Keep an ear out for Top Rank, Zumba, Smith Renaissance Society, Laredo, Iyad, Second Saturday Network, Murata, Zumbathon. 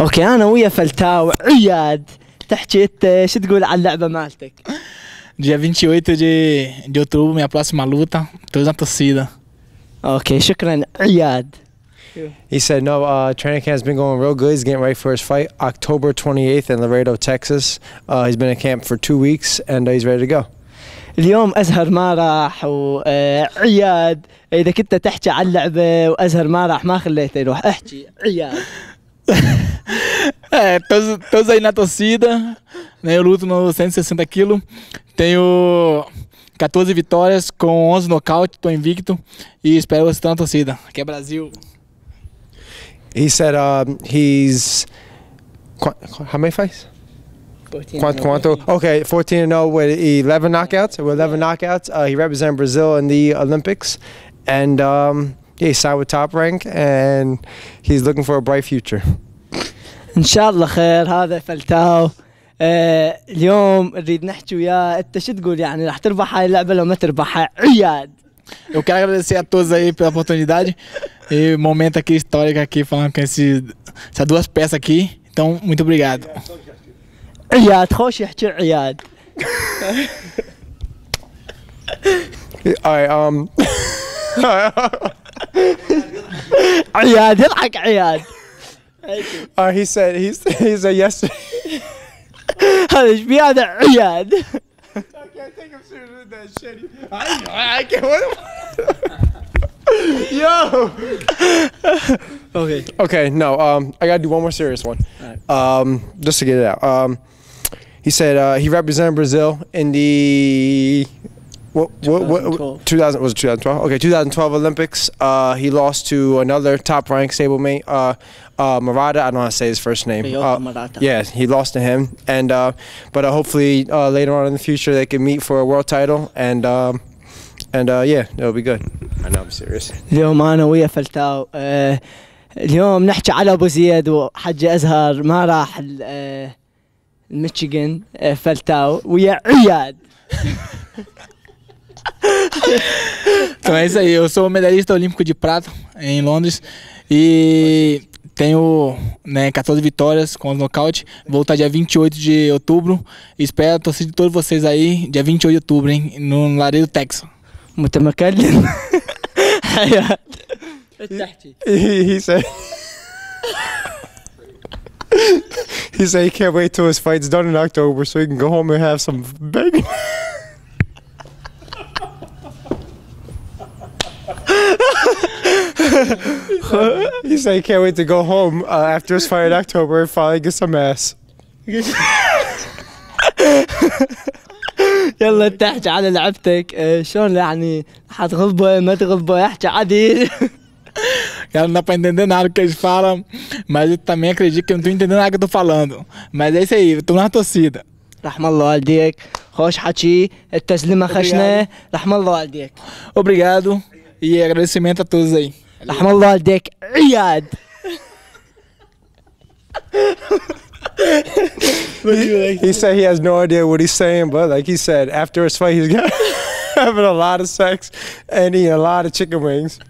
اوكي انا ويا فلتاو اياد تحكي انت شو تقول على اللعبه مالتك؟ Dia 28 de outubro, minha próxima luta, todos na torcida. Okay, shukran, Iyad. He said, no, training camp's been going real good. He's getting ready for his fight, October 28th in Laredo, Texas. He's been in camp for 2 weeks, and he's ready to go. اليوم أزهر ما راح وعياد إذا كنت تحكي على اللعبة وأزهر ما راح ما خليته يروح احكي عياد. É, todos aí na torcida, né? Eu luto nos 160 quilos, tenho 14 vitórias com 11 nocaute, tô invicto e espero vocês na torcida, que é Brasil. He said he's how many fights? 14-0 with 11 knockouts. With 11 knockouts, he represented Brazil in the Olympics, and yeah, he signed with Top Rank, and he's looking for a bright future. إن شاء الله خير. هذا فلتاو. اليوم نريد نحكي وياه. أنت شو تقول يعني راح تربح هاي اللعبة لو ما تربحها عياد؟ Eu quero agradecer a todos aí pela oportunidade e momento aqui histórico aqui falando com essas duas peças aqui. Então muito obrigado. عياد خوش يحكي عياد. Alright عياد يضحك عياد. He said yesterday. I can't take him serious with that shit. I can't. What? Yo. Okay. No. I gotta do one more serious one. Right. Just to get it out. He said he represented Brazil in the. What 2000 was it 2012? Okay, 2012 Olympics. He lost to another top-ranked stablemate, Murata. I don't know how to say his first name. Yeah, he lost to him. And but hopefully later on in the future they can meet for a world title. And yeah, it'll be good. I know I'm serious. اليوم أنا ويا فلتاو. اليوم نحكي على أبو زيد وحج أزهر ما راح الميشيغان فلتاو ويا عياد. Então é isso aí, eu sou medalhista olímpico de prata em Londres e tenho, né, 14 vitórias com o nocaute. Vou estar dia 28 de outubro e espero a torcida de todos vocês aí, dia 28 de outubro, hein, no Laredo, Texas. Muito bacana. He said he can't wait till his fight's done in October so he can go home and have some bacon. He said he can't wait to go home after his fight in October and finally get some ass. يلا انت احكي على لعبتك شلون يعني حتغلبه ما تغلبه احكي عادي. Cara, não dá pra entender nada que eles falam, mas eu também acredito que eu não tô entendendo nada que eu tô falando. Mas é isso aí, eu tô na torcida. رحم الله والديك، خوش حكي، التسليمة خشنة، رحم الله والديك. Obrigado. E agradecimento a todos aí. رحم الله والديك عياد. He said he has no idea what he's saying, but like he said, after his fight, he's having a lot of sex and eating a lot of chicken wings.